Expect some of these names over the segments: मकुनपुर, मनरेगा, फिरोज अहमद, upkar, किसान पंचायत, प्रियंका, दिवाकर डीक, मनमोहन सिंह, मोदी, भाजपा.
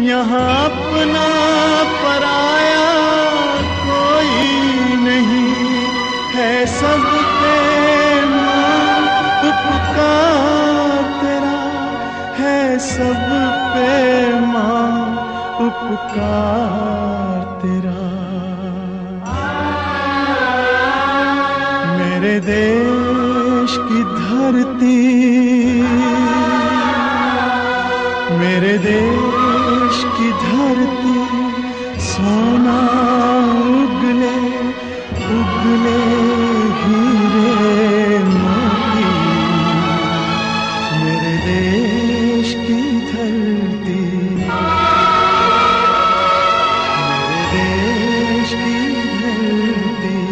यहाँ अपना पराया कोई नहीं है, सब तेरा उपकार तेरा है, सब पे माँ उपकार तेरा। मेरे देश की धरती, मेरे देश की धरती सोना उगले उगले हीरे मोती। मेरे देश की धरती, मेरे देश की धरती,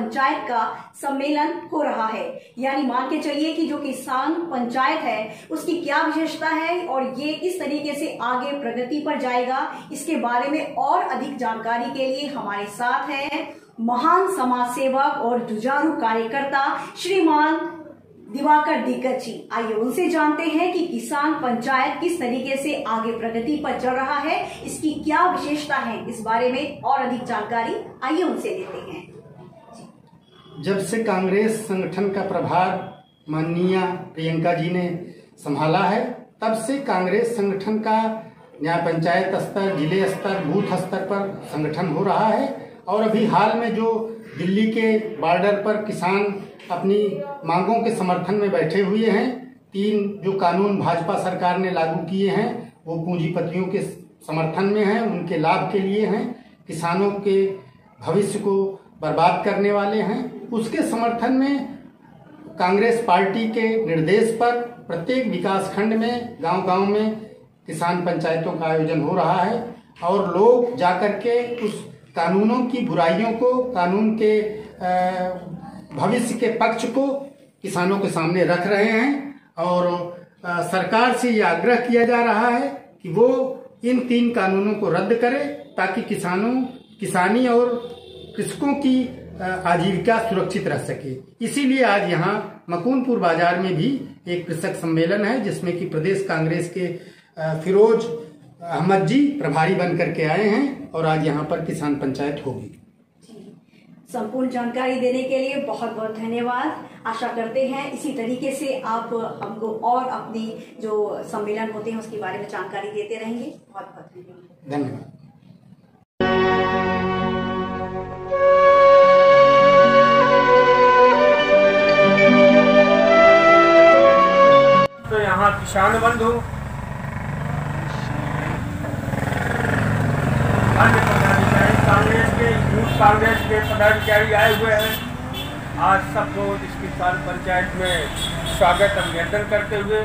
पंचायत का सम्मेलन हो रहा है। यानी मान के चलिए कि जो किसान पंचायत है उसकी क्या विशेषता है और ये किस तरीके से आगे प्रगति पर जाएगा, इसके बारे में और अधिक जानकारी के लिए हमारे साथ हैं महान समाज सेवक और जुझारू कार्यकर्ता श्रीमान दिवाकर डीक जी। आइए उनसे जानते हैं कि किसान पंचायत किस तरीके से आगे प्रगति पर चल रहा है, इसकी क्या विशेषता है, इस बारे में और अधिक जानकारी आइए उनसे लेते हैं। जब से कांग्रेस संगठन का प्रभार माननीय प्रियंका जी ने संभाला है, तब से कांग्रेस संगठन का यहाँ पंचायत स्तर, जिले स्तर, बूथ स्तर पर संगठन हो रहा है। और अभी हाल में जो दिल्ली के बॉर्डर पर किसान अपनी मांगों के समर्थन में बैठे हुए हैं, 3 जो कानून भाजपा सरकार ने लागू किए हैं वो पूंजीपतियों के समर्थन में हैं, उनके लाभ के लिए हैं, किसानों के भविष्य को बर्बाद करने वाले हैं। उसके समर्थन में कांग्रेस पार्टी के निर्देश पर प्रत्येक विकास खंड में, गांव-गांव में किसान पंचायतों का आयोजन हो रहा है और लोग जाकर के उस कानूनों की बुराइयों को, कानून के भविष्य के पक्ष को किसानों के सामने रख रहे हैं। और सरकार से ये आग्रह किया जा रहा है कि वो इन 3 कानूनों को रद्द करे ताकि किसानी और कृषकों की आजीविका सुरक्षित रह सके। इसीलिए आज यहाँ मकुनपुर बाजार में भी एक कृषक सम्मेलन है जिसमें कि प्रदेश कांग्रेस के फिरोज अहमद जी प्रभारी बन करके आए हैं और आज यहाँ पर किसान पंचायत होगी। संपूर्ण जानकारी देने के लिए बहुत बहुत धन्यवाद। आशा करते हैं इसी तरीके से आप हमको और अपनी जो सम्मेलन होते हैं उसके बारे में जानकारी देते रहेंगे। बहुत बहुत धन्यवाद। धन्यवाद। किसान बंधु, अन्य पदाधिकारी, कांग्रेस के यूथ कांग्रेस के पदाधिकारी आए हुए हैं। आज सबको इस किसान पंचायत में स्वागत अभिनंदन करते हुए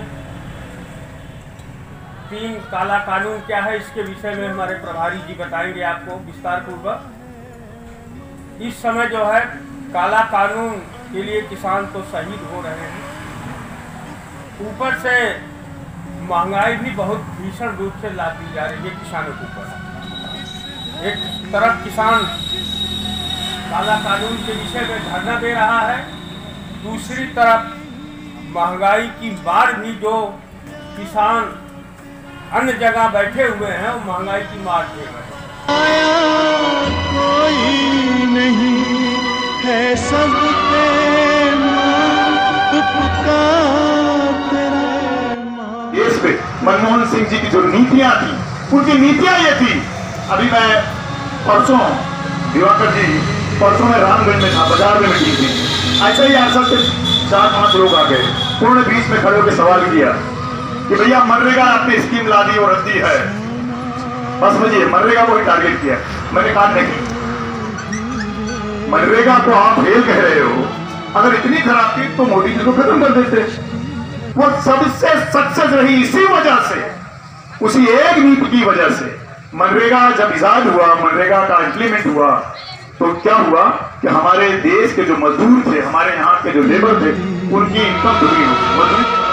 3 काला कानून क्या है इसके विषय में हमारे प्रभारी जी बताएंगे आपको विस्तार पूर्वक। इस समय जो है काला कानून के लिए किसान तो शहीद हो रहे हैं, ऊपर से महंगाई भी बहुत भीषण रूप से लाद दी जा रही है किसानों के ऊपर। एक तरफ किसान काला कानून के विषय में धरना दे रहा है, दूसरी तरफ महंगाई की मार भी जो किसान अन्य जगह बैठे हुए हैं वो महंगाई की मार दे रहे हैं। देश पे मनमोहन सिंह जी की जो नीतियां थी, उनकी नीतियां ये थी। अभी मैं परसों दिवाकर जी परसों में रामगंज में था, बाजार में मीटिंग थी, ऐसा ही आंसर से 4-5 लोग आ गए। उन्होंने बीच में खड़े होकर सवाल किया कि भैया मनरेगा आपने स्कीम ला दी और रख दी है, बस मुझे मनरेगा को ही टारगेट किया। मैंने कहा नहीं, मनरेगा को आप फेल कह रहे हो, अगर इतनी खराब थी तो मोदी जी को खत्म कर देते। वो सबसे सक्सेस रही इसी वजह से, उसी एक नीति की वजह से। मनरेगा जब इजाद हुआ, मनरेगा का इंप्लीमेंट हुआ, तो क्या हुआ कि हमारे देश के जो मजदूर थे, हमारे यहाँ के जो लेबर थे, उनकी इनकम दुगनी हुई।